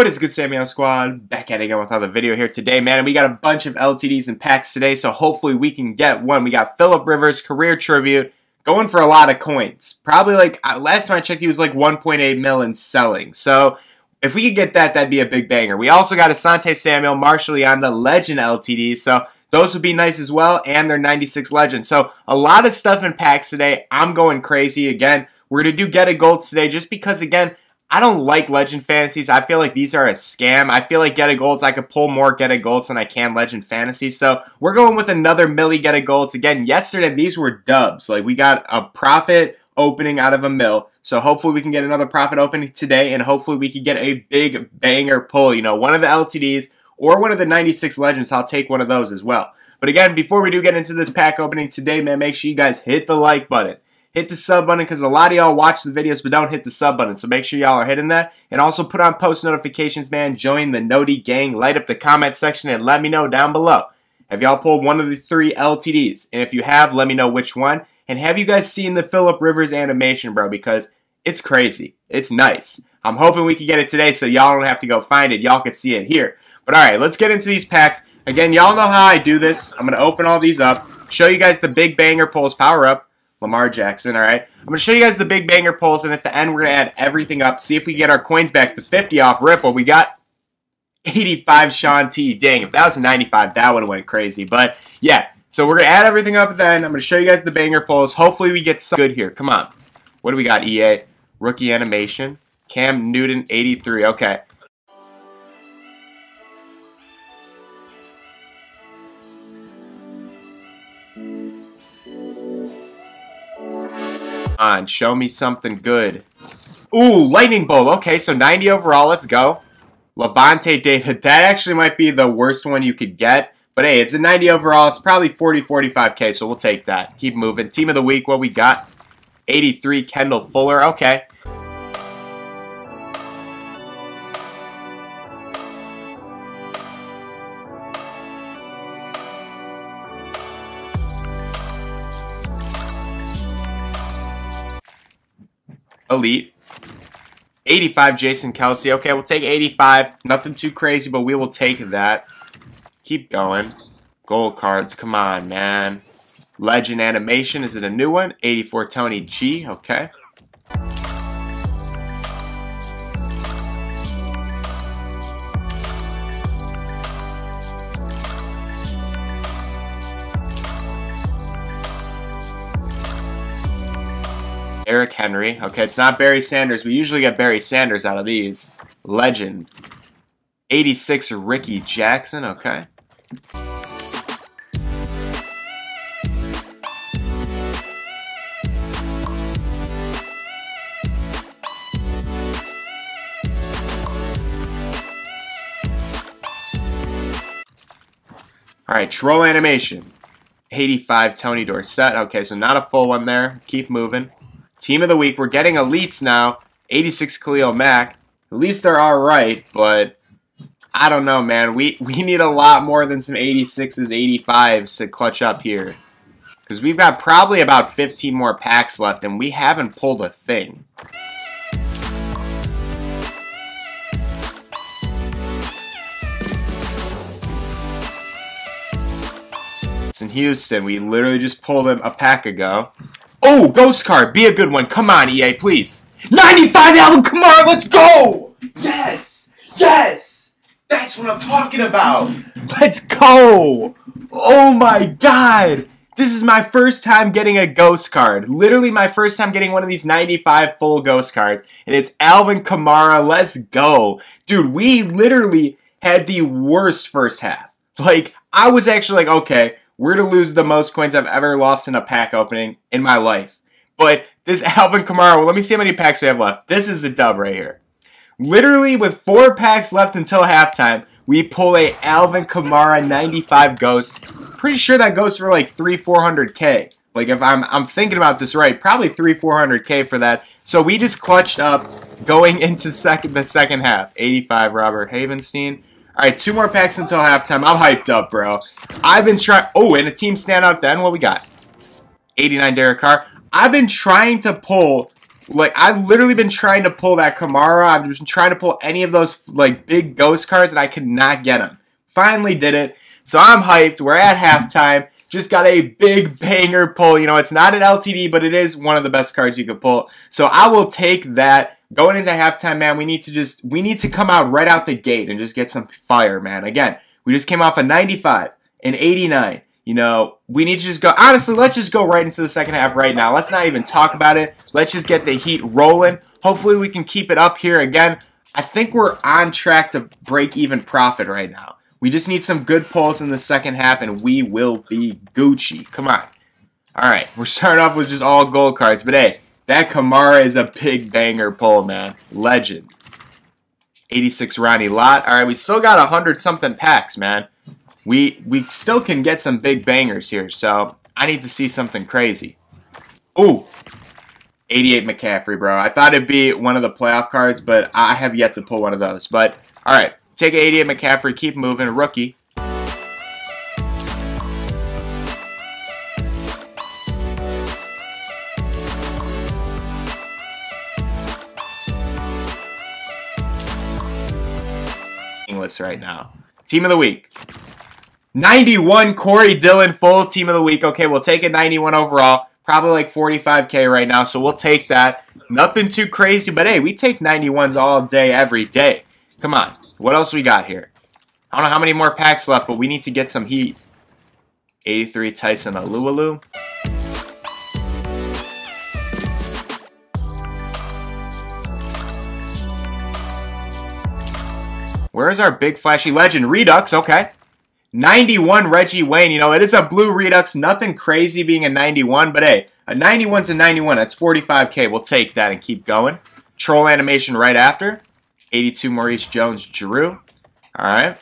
What is good, Sam Young Squad? Back at it again with another video here today, man. And we got a bunch of LTDs and packs today, so hopefully we can get one. We got Philip Rivers, career tribute, going for a lot of coins. Probably like, last time I checked, he was like 1.8 mil in selling. So if we could get that, that'd be a big banger. We also got Asante Samuel, Marshall Leon, the Legend LTD, so those would be nice as well, and they're 96 Legend. So a lot of stuff in packs today. I'm going crazy again. We're going to do Get a Gold today just because, again, I don't like Legend Fantasies. I feel like these are a scam. I feel like Get a Golds, I could pull more Get a Golds than I can Legend Fantasies. So we're going with another Millie Get a Golds. Again, yesterday these were dubs. Like, we got a profit opening out of a mill. So hopefully we can get another profit opening today, and hopefully we can get a big banger pull. You know, one of the LTDs or one of the 96 Legends. I'll take one of those as well. But again, before we do get into this pack opening today, man, make sure you guys hit the like button. Hit the sub button, because a lot of y'all watch the videos but don't hit the sub button. So make sure y'all are hitting that. And also put on post notifications, man. Join the Noti gang. Light up the comment section and let me know down below. Have y'all pulled one of the three LTDs? And if you have, let me know which one. And have you guys seen the Philip Rivers animation, bro? Because it's crazy. It's nice. I'm hoping we can get it today so y'all don't have to go find it. Y'all can see it here. But alright, let's get into these packs. Again, y'all know how I do this. I'm going to open all these up. Show you guys the big banger pulls. Power up. Lamar Jackson, alright? I'm going to show you guys the big banger pulls, and at the end, we're going to add everything up, see if we can get our coins back. The 50 off Ripple, we got 85 Sean T. Dang, if that was a 95, that would have went crazy. But, yeah, so we're going to add everything up then. I'm going to show you guys the banger pulls. Hopefully, we get some good here. Come on. What do we got, EA? Rookie animation. Cam Newton, 83. Okay. On, show me something good. Ooh, lightning bolt. Okay, so 90 overall. Let's go. Levante David. That actually might be the worst one you could get. But hey, it's a 90 overall. It's probably 40, 45K, so we'll take that. Keep moving. Team of the week, what we got? 83, Kendall Fuller. Okay. Elite. 85, Jason Kelsey. Okay, we'll take 85. Nothing too crazy, but we will take that. Keep going. Gold cards. Come on, man. Legend animation. Is it a new one? 84, Tony G. Okay. Eric Henry. Okay, it's not Barry Sanders. We usually get Barry Sanders out of these. Legend. 86, Ricky Jackson. Okay. All right, troll animation. 85, Tony Dorsett. Okay, so not a full one there. Keep moving. Team of the week, we're getting elites now. 86, Khalil Mack. At least they're alright, but I don't know, man. We need a lot more than some 86s, 85s to clutch up here. Because we've got probably about 15 more packs left, and we haven't pulled a thing. It's in Houston. We literally just pulled him a pack ago. Oh, Ghost Card, be a good one. Come on, EA, please. 95 Alvin Kamara, let's go! Yes! Yes! That's what I'm talking about! Let's go! Oh my god! This is my first time getting a Ghost Card. Literally my first time getting one of these 95 full Ghost Cards. And it's Alvin Kamara, let's go. Dude, we literally had the worst first half. Like, I was actually like, okay, we're to lose the most coins I've ever lost in a pack opening in my life. But this Alvin Kamara, well, let me see how many packs we have left. This is the dub right here. Literally with 4 packs left until halftime, we pull a Alvin Kamara 95 Ghost. Pretty sure that goes for like 300-400K. Like, if I'm thinking about this right, probably 300-400K for that. So we just clutched up going into the second half. 85, Robert Havenstein. Alright, 2 more packs until halftime. I'm hyped up, bro. I've been trying... Oh, and a team standout then. What we got? 89, Derek Carr. I've been trying to pull Like, I've literally been trying to pull that Kamara. I've been trying to pull any of those, like, big ghost cards, and I could not get them. Finally did it. So I'm hyped. We're at halftime. Just got a big banger pull. You know, it's not an LTD, but it is one of the best cards you could pull. So I will take that. Going into halftime, man, we need to come out right out the gate and just get some fire, man. Again, we just came off a 95, an 89. You know, we need to just go, honestly, let's just go right into the second half right now. Let's not even talk about it. Let's just get the heat rolling. Hopefully we can keep it up here. Again, I think we're on track to break even profit right now. We just need some good pulls in the second half, and we will be Gucci. Come on. All right, we're starting off with just all gold cards, but hey, that Kamara is a big banger pull, man. Legend. 86 Ronnie Lott. All right, we still got 100-something packs, man. We still can get some big bangers here, so I need to see something crazy. Ooh, 88 McCaffrey, bro. I thought it'd be one of the playoff cards, but I have yet to pull one of those. But, all right, take 88 McCaffrey, keep moving, rookie. English right now. Team of the week. 91 Corey Dillon, full team of the week. Okay, we'll take a 91 overall. Probably like 45K right now, so we'll take that. Nothing too crazy, but hey, we take 91s all day, every day. Come on. What else we got here? I don't know how many more packs left, but we need to get some heat. 83 Tyson Alualu. Where is our big flashy legend? Redux, okay. 91 Reggie Wayne. You know, it is a blue Redux. Nothing crazy being a 91, but hey, a 91's a 91. That's 45K. We'll take that and keep going. Troll animation right after. 82 Maurice Jones-Drew. All right.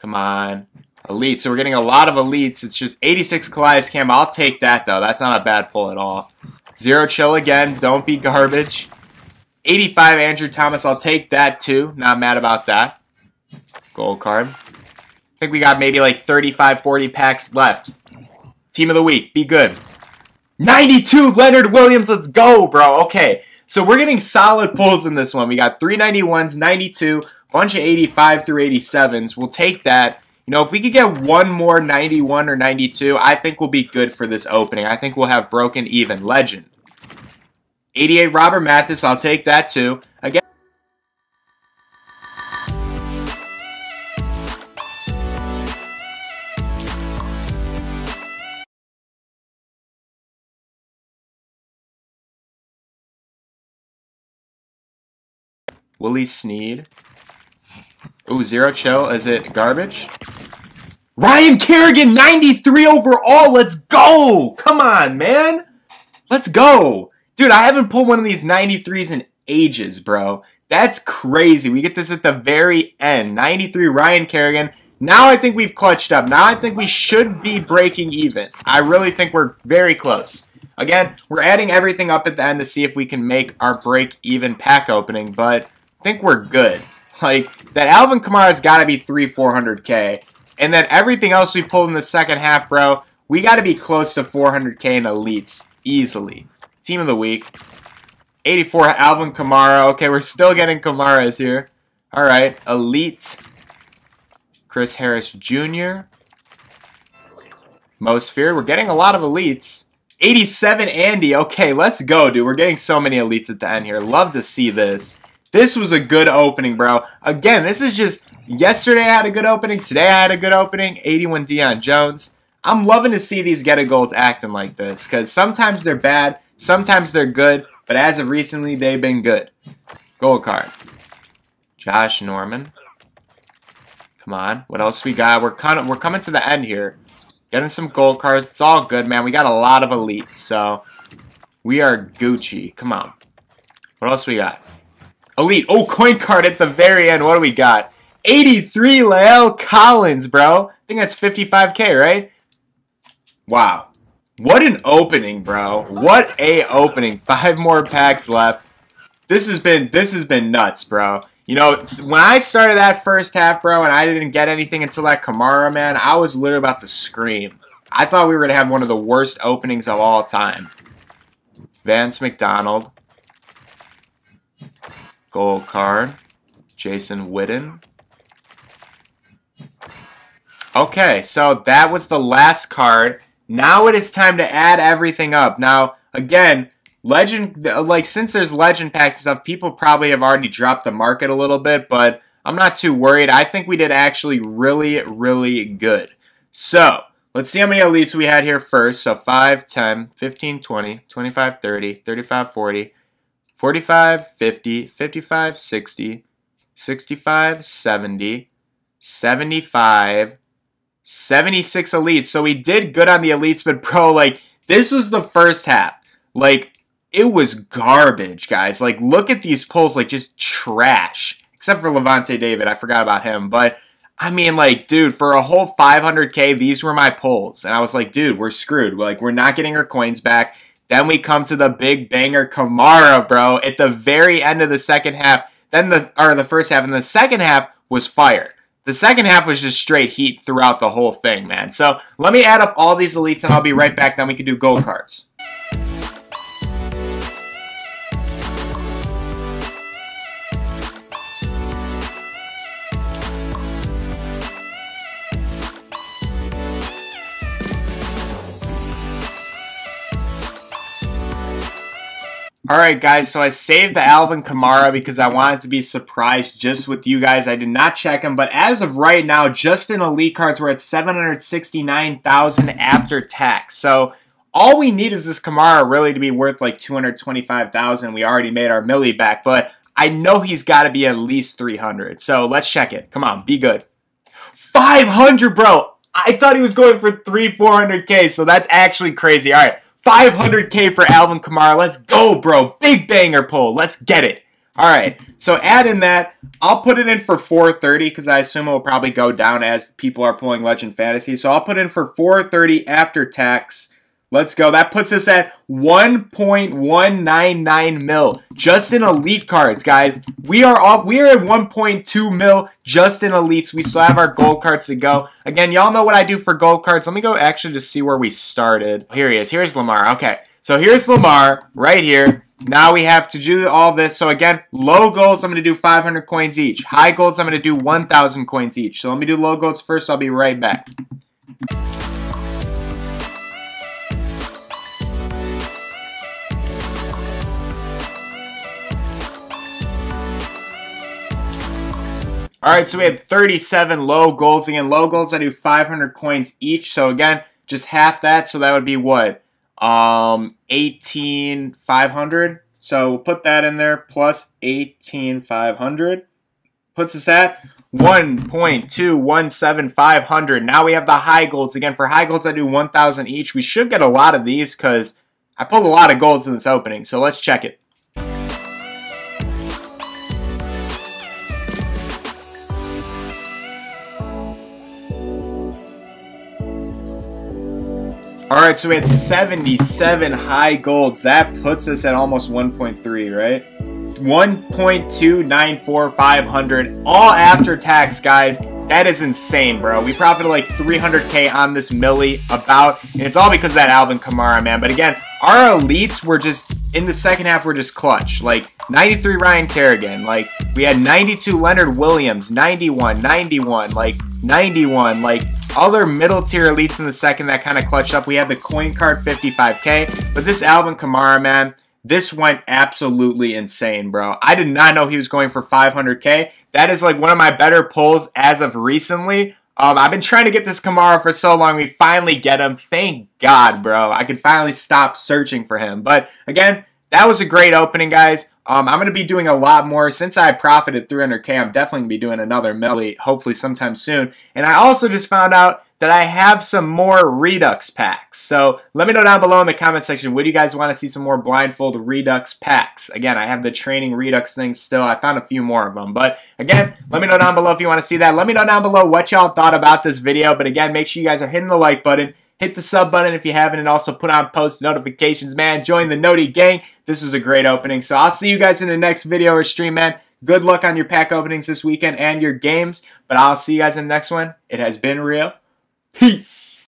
Come on. Elite. So we're getting a lot of elites. It's just 86 Kalias Cam. I'll take that, though. That's not a bad pull at all. Zero chill again. Don't be garbage. 85 Andrew Thomas. I'll take that, too. Not mad about that. Gold card. I think we got maybe like 35, 40 packs left. Team of the week. Be good. 92 Leonard Williams. Let's go, bro. Okay. So we're getting solid pulls in this one. We got 391s, 92, bunch of 85 through 87s. We'll take that. You know, if we could get one more 91 or 92, I think we'll be good for this opening. I think we'll have broken even. Legend. 88 Robert Mathis, I'll take that too. Again. Willie Sneed. Ooh, zero chill. Is it garbage? Ryan Kerrigan, 93 overall. Let's go. Come on, man. Let's go. Dude, I haven't pulled one of these 93s in ages, bro. That's crazy. We get this at the very end. 93 Ryan Kerrigan. Now I think we've clutched up. Now I think we should be breaking even. I really think we're very close. Again, we're adding everything up at the end to see if we can make our break-even pack opening, but I think we're good. Like, that Alvin Kamara's got to be 300-400K. And then everything else we pulled in the second half, bro, we got to be close to 400K in elites easily. Team of the week. 84 Alvin Kamara. Okay, we're still getting Kamaras here. All right, elite. Chris Harris Jr. Most feared. We're getting a lot of elites. 87 Andy. Okay, let's go, dude. We're getting so many elites at the end here. Love to see this. This was a good opening, bro. Again, this is just yesterday I had a good opening. Today I had a good opening. 81 Deion Jones. I'm loving to see these get-a-golds acting like this because sometimes they're bad, sometimes they're good, but as of recently, they've been good. Gold card. Josh Norman. Come on. What else we got? We're coming to the end here. Getting some gold cards. It's all good, man. We got a lot of elites, so we are Gucci. Come on. What else we got? Elite. Oh, coin card at the very end. What do we got? 83 Lael Collins, bro. I think that's 55K, right? Wow. What an opening, bro. What a opening. 5 more packs left. This has been nuts, bro. You know, when I started that first half, bro, and I didn't get anything until that Kamara, man, I was literally about to scream. I thought we were going to have one of the worst openings of all time. Vance McDonald. Gold card. Jason Witten. Okay, so that was the last card. Now it is time to add everything up. Now, again, legend, like, since there's legend packs and stuff, people probably have already dropped the market a little bit, but I'm not too worried. I think we did actually really, really good. So, let's see how many elites we had here first. So, 5, 10, 15, 20, 25, 30, 35, 40, 45, 50, 55, 60, 65, 70, 75, 76 elites. So, we did good on the elites, but, bro, like, this was the first half. Like, it was garbage, guys. Like, look at these pulls, like, just trash. Except for Levante David. I forgot about him. But, I mean, like, dude, for a whole 500K, these were my pulls. And I was like, dude, we're screwed. Like, we're not getting our coins back. Then we come to the big banger Kamara, bro, at the very end of the second half. Then the first half. And the second half was fire. The second half was just straight heat throughout the whole thing, man. So, let me add up all these elites, and I'll be right back. Then we can do gold cards. Alright guys, so I saved the Alvin Kamara because I wanted to be surprised just with you guys. I did not check him, but as of right now, just in elite cards, we're at 769,000 after tax. So all we need is this Kamara really to be worth like 225,000. We already made our milli back, but I know he's got to be at least 300. So let's check it. Come on, be good. 500, bro! I thought he was going for 300-400K, so that's actually crazy. Alright. 500K for Alvin Kamara. Let's go, bro. Big banger pull. Let's get it. All right. So add in that. I'll put it in for 430 because I assume it will probably go down as people are pulling Legend Fantasy. So I'll put in for 430 after tax. Let's go. That puts us at 1.199 mil just in elite cards, guys. We are at 1.2 mil just in elites. We still have our gold cards to go. Again, y'all know what I do for gold cards. Let me go actually just see where we started. Here he is. Here's Lamar. Okay, so here's Lamar right here. Now we have to do all this. So again, low golds, I'm going to do 500 coins each. High golds, I'm going to do 1,000 coins each. So let me do low golds first. I'll be right back. Alright, so we had 37 low golds. Again, low golds, I do 500 coins each. So again, just half that. So that would be what? 18,500. So we'll put that in there. Plus 18,500. Puts us at 1.217500. Now we have the high golds. Again, for high golds, I do 1,000 each. We should get a lot of these because I pulled a lot of golds in this opening. So let's check it. Alright, so we had 77 high golds. That puts us at almost 1.3, right? 1.294500. All after tax, guys. That is insane, bro. We profited like 300K on this milli about. And it's all because of that Alvin Kamara, man. But again, our elites were just, in the second half, were just clutch. Like, 93 Ryan Kerrigan. Like, we had 92 Leonard Williams. 91. Like, other middle tier elites in the second that kind of clutched up. We had the coin card 55K, but this Alvin Kamara, man, this went absolutely insane, bro. I did not know he was going for 500K. That is like one of my better pulls as of recently. I've been trying to get this Kamara for so long. We finally get him. Thank God, bro. I could finally stop searching for him. But again, that was a great opening, guys. I'm going to be doing a lot more. Since I profited 300K, I'm definitely going to be doing another milli, hopefully sometime soon. And I also just found out that I have some more Redux packs. So let me know down below in the comment section, would you guys want to see some more blindfold Redux packs? Again, I have the training Redux thing still. I found a few more of them. But again, let me know down below if you want to see that. Let me know down below what y'all thought about this video. But again, make sure you guys are hitting the like button. Hit the sub button if you haven't, and also put on post notifications, man. Join the Noti gang. This is a great opening. So I'll see you guys in the next video or stream, man. Good luck on your pack openings this weekend and your games. But I'll see you guys in the next one. It has been real. Peace.